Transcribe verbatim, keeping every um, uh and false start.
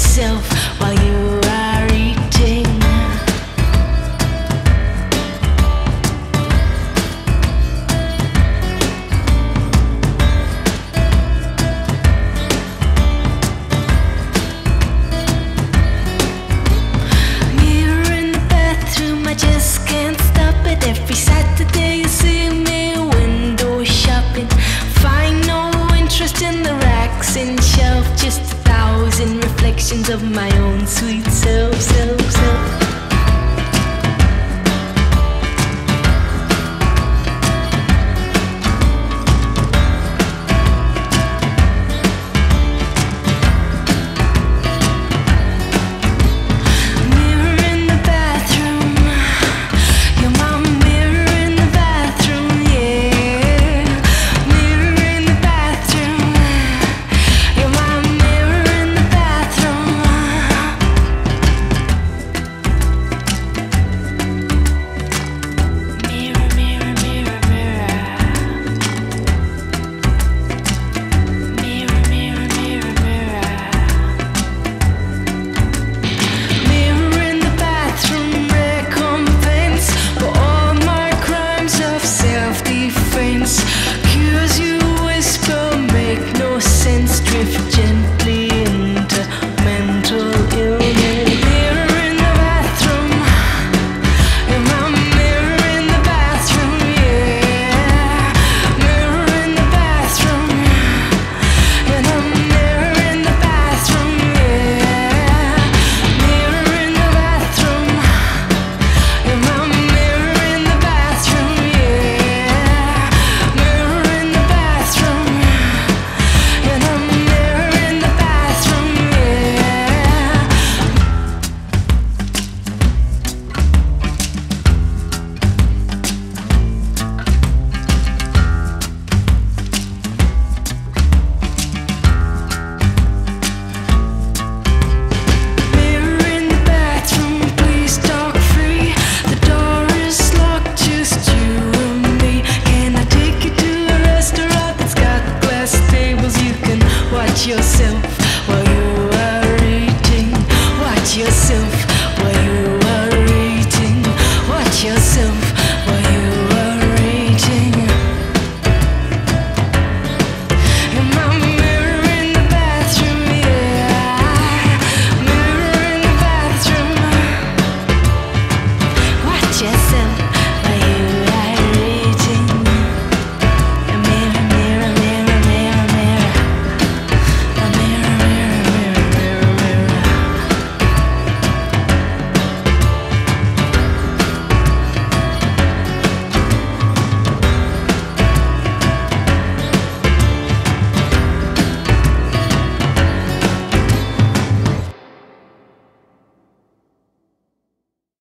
myself.